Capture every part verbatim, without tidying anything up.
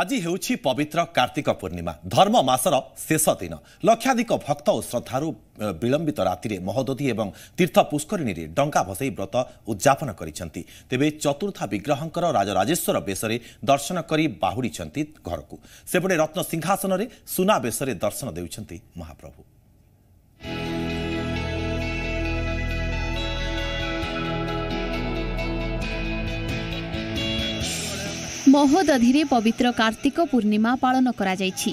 आज हेउछि पवित्र कार्तिक पूर्णिमा धर्म मासर शेष दिन लक्षाधिक भक्त और श्रद्धालु विलंबित राति महोदधी और तीर्थ पुष्करिणी में डंका भसई व्रत उद्यापन करिसेंति। तेबे चतुर्था विग्रहंकर राजराजेश्वर बेशरे दर्शन करी बाहुड़ीचंती घरकू। सेपटे रत्न सिंहासन में सुना बेशरे दर्शन देउचंती महाप्रभु। महोदधी पवित्र कार्तिक पूर्णिमा पालन करा जायछि।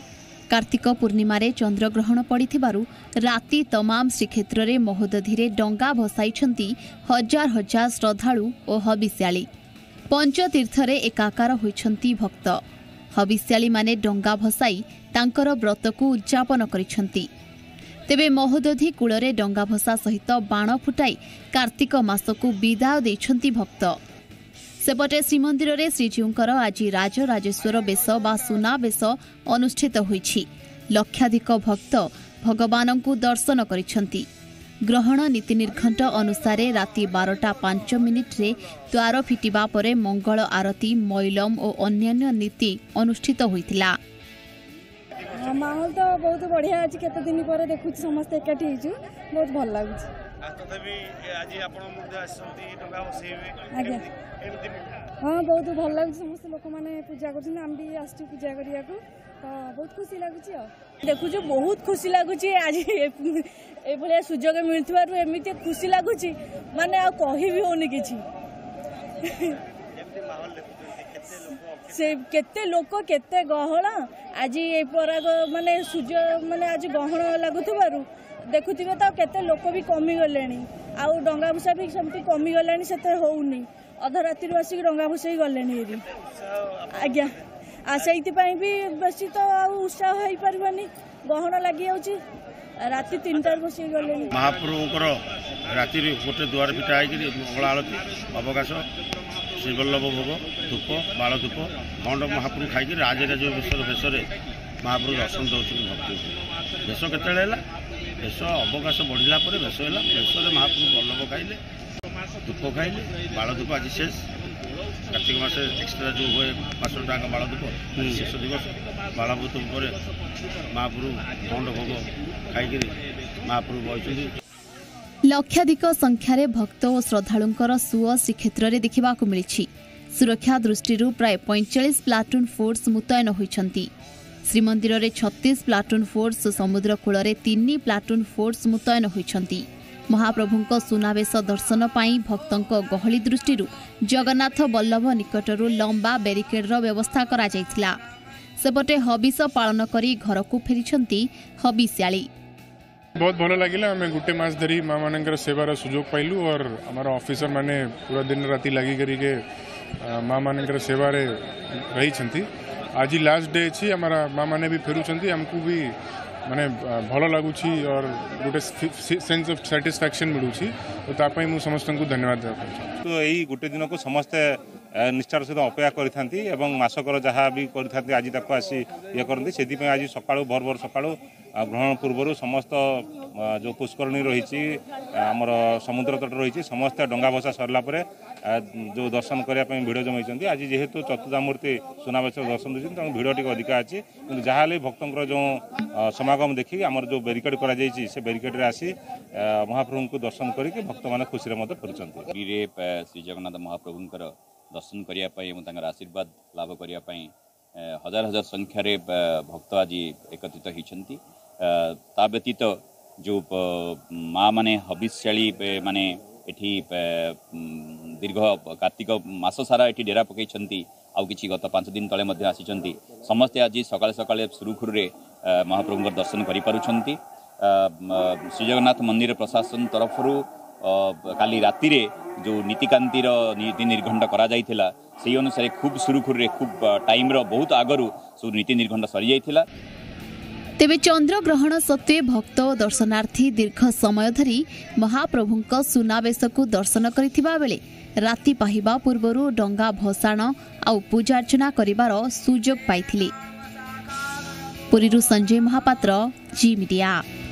कार्तिक पूर्णिमा रे चंद्रग्रहण पड़िथिबारु राति तमाम श्रीक्षेत्र रे महोदधी रे डंगा भसाइछंती हजार हजार श्रद्धालु और हविष्याली। पंचतीर्थ रे एकाकार होइछंती भक्त। हविष्याली माने डंगा भसाई तांकर व्रत को उद्यापन करिछंती। तेबे महोदधी कूल रे डंगा भसा सहित बाण फुटाई कार्तिक मास को विदाय देइछंती भक्त। सेपटे श्रीमंदिर रे श्रीजीउंकर आज राजराजेश्वर बेश बा सुना बेश अनुष्ठित होइछि। लक्षाधिक भक्त भगवान को दर्शन करिछंती। ग्रहण नीति निर्घंट अनुसार राति बारटा पांच मिनिट रे द्वार फिटिबा परे मंगल आरती मैलम और अन्य नीति अनुष्ठित होइतिला। माहौल तो बहुत बढ़िया अछि। केते दिन परे देखु समस्त एकठी हिजु बहुत भल लागु। तथापि आज आपण मुद्दा आसुथि डंगा बसेबे एमति हां बहुत भल लागु। समस्त लोक माने पूजा करछन हम भी आस्ती पूजा करिया को तो बहुत खुशी लागु छी। देखु जे बहुत खुशी लागु छी। आज ए भले सुजोग मिलथिबारु एमिते खुशी लागु छी माने आ कहि भी होनी किछि। एमति माहौल देखु केते लोक से केते लोक केते गहळा आज ए पराग माने सुजो माने आज गहण लागुथिबारु देखुथिबे त केते लोक भी कमी गलेनी आ डंगा भसा भी समति कमी गलेनी सेते होउनी अध राति रो आसी डंगा भसई गलेनी एरी आज्ञा आ सेति पई भी बेसी तो आ उत्साह होई परबनी गहण लागि आउची राति तीन टा बसई गलेनी। महाप्रभु कर राति रे गोटे द्वार पिटा आइ कि मंगल आरती अवकाश श्रीवल्लभ भोग धूप बाल धूप मंड महाप्रभु खाई राजराजेश्वर भेष महाप्रभु दर्शन दौरान भक्त भेष केतले भेष अवकाश बढ़ला भेष है भेष महाप्रभु वल्लभ खाइले धूप खाइले बाल धूप आज शेष कार्तिक मास एक्सट्रा जो हुए पांच टाक बाल धूप शेष दिवस बाल धूप महाप्रभु मंड भोग खाई महाप्रभु बह लक्षाधिक संख्यार भक्त और श्रद्धालुं सुअ श्रीक्षेत्र में देखा मिली। सुरक्षा दृष्टि प्राय पैंतालीस प्लाटून फोर्स मुतयन होती। श्रीमंदिर में छत्तीस प्लाटून फोर्स समुद्र कूल में तीन प्लाटून फोर्स मुतयन होती। महाप्रभुं सुनावेश दर्शन पर भक्तों गहली दृष्टि जगन्नाथ बल्लभ निकटर लंबा बेरिकेड्र व्यवस्था करपटे हबिष पालन कर घर को फेरी हबिष्याली। बहुत भल लगे। आम गोटे मस धरी माँ मान सेवार सुजोग पाइलु और आम ऑफिसर माने पूरा दिन राति लगी करके माँ मान सेवार रही। आज लास्ट डे अच्छी आम माँ मैंने भी फेरुंट आमको भी माने भल लगुच और गोटे सेन्स ऑफ सैटिस्फैक्शन मिलूँ तो तापाई मुझे समस्त को धन्यवाद देवाक। तो यही गोटे दिन को समस्ते निष्ठार सहित अपेक्षा करती मसकर जहाँ भी करती आज तक आसी ये करती से आज सका भर भर सका ग्रहण पूर्व समस्त जो पुष्करणी रही आमर समुद्र तट रही समस्त डंगा भसा सरला परे जो दर्शन करने भिड़ जमी। आज जेहेतु चतुर्धा मूर्ति सुनावेश दर्शन देते तो भिड़ टी अधिका अच्छी कि जहाँ भक्त जो समागम देखिए आमर जो बेरिकेड कर बेरिकेड्रे आसी महाप्रभु को दर्शन करके भक्त मैंने खुशी फेरी। श्री जगन्नाथ महाप्रभुं दर्शन करने आशीर्वाद लाभ करने हजार हजार संख्यार भक्त आज एकत्रित होती। ता व्यतीत जो माँ मैंने हबिष्याली माने एठी दीर्घ कार्तिक मास सारा ये डेरा पकई आउ कि गत पांच दिन तले आसी समस्ते आज सका सका सुरुखुरु महाप्रभु दर्शन कर श्री जगन्नाथ मंदिर प्रशासन तरफ काली राति जो नीतिकांतिर नीति निर्घंट करा जाइथिला से अनुसार खूब सुरुखुरु खूब टाइम रो बहुत आगरु सब नीति निर्घंट सरी जाइथिला। तेबे चंद्रग्रहण सत्वे भक्त और दर्शनार्थी दीर्घ समय धरी महाप्रभुंक सुनावेशकु दर्शन करिथिबा बेले राति पाहिबा पूर्वरु डंगा भसाण आउ पूजा अर्चना करिबार सुयोग पाइथिले। पुरीरु संजय महापात्र जी मीडिया।